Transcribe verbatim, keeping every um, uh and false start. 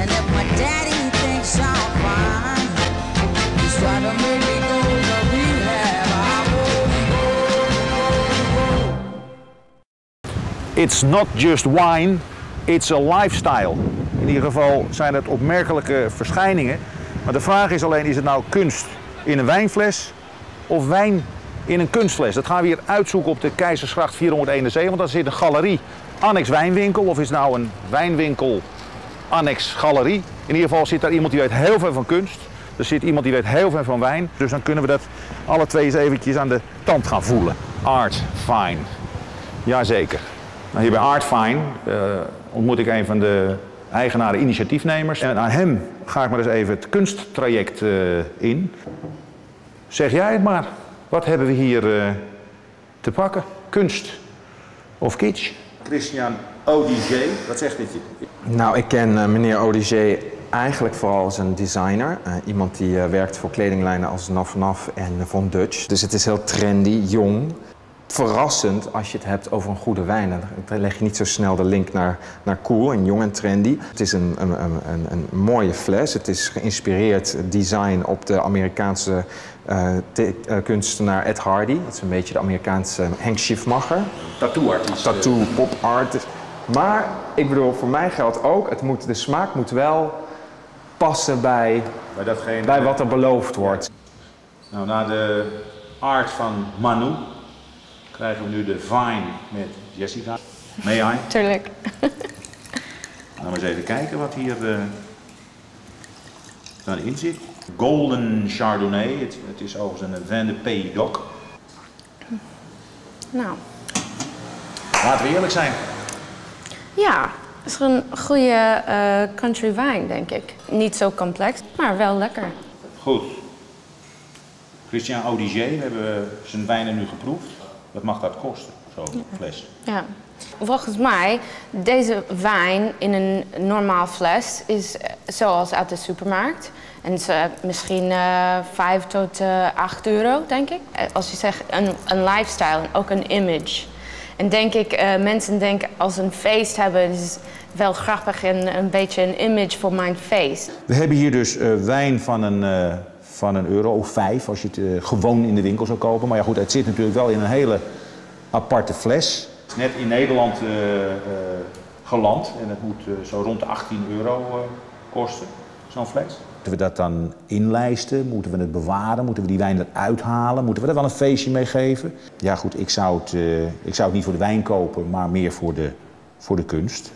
And if my daddy thinks I'm fine, he's trying to make me go to rehab. I won't, won't, won't. It's not just wine, it's a lifestyle. In ieder geval zijn het opmerkelijke verschijningen. Maar de vraag is alleen, is het nou kunst in een wijnfles of wijn in een kunstfles? Dat gaan we hier uitzoeken op de Keizersgracht vierhonderdeenenzeventig, want daar zit een galerie annex wijnwinkel. Of is het nou een wijnwinkel annex galerie? In ieder geval zit daar iemand die weet heel veel van kunst. Er zit iemand die weet heel veel van wijn. Dus dan kunnen we dat alle twee eens eventjes aan de tand gaan voelen. Art Fine. Jazeker. Nou, hier bij Art Fine uh, ontmoet ik een van de eigenaren, initiatiefnemers. En aan hem ga ik maar eens even het kunsttraject uh, in. Zeg jij het maar. Wat hebben we hier uh, te pakken? Kunst of kitsch? Christian Audigier, wat zegt dit je? Nou, ik ken uh, meneer Audigier eigenlijk vooral als een designer. Uh, iemand die uh, werkt voor kledinglijnen als Naf Naf en uh, Von Dutch. Dus het is heel trendy, jong. Verrassend als je het hebt over een goede wijn. Dan leg je niet zo snel de link naar, naar cool en jong en trendy. Het is een, een, een, een mooie fles. Het is geïnspireerd design op de Amerikaanse uh, te, uh, kunstenaar Ed Hardy. Dat is een beetje de Amerikaanse Hank Schiffmacher. Tattoo-artiest. Tattoo, pop art. Maar ik bedoel, voor mij geldt ook, het moet, de smaak moet wel passen bij, bij, datgene, bij wat er beloofd wordt. Nou, naar de art van Manu krijgen we nu de Vine met Jessica. May I? Tuurlijk. Nou, eens even kijken wat hier uh, dan in zit. Golden Chardonnay. Het, het is overigens een Van de Pays Doc. Nou. Laten we eerlijk zijn. Ja, het is een goede uh, country wine, denk ik. Niet zo complex, maar wel lekker. Goed. Christian Audigier, we hebben zijn wijnen nu geproefd. Wat mag dat kosten, zo'n fles? Ja. Volgens mij, deze wijn in een normaal fles is zoals uit de supermarkt. En is, uh, misschien uh, vijf tot acht euro, denk ik. Als je zegt een, een lifestyle en ook een image. En denk ik, uh, mensen denken als een feest hebben, is wel grappig en een beetje een image voor mijn feest. We hebben hier dus uh, wijn van een... Uh... van een euro of vijf als je het uh, gewoon in de winkel zou kopen. Maar ja goed, het zit natuurlijk wel in een hele aparte fles. Het is net in Nederland uh, uh, geland en het moet uh, zo rond de achttien euro uh, kosten, zo'n fles. Moeten we dat dan inlijsten? Moeten we het bewaren? Moeten we die wijn eruit halen? Moeten we er wel een feestje mee geven? Ja goed, ik zou het, uh, ik zou het niet voor de wijn kopen, maar meer voor de, voor de kunst.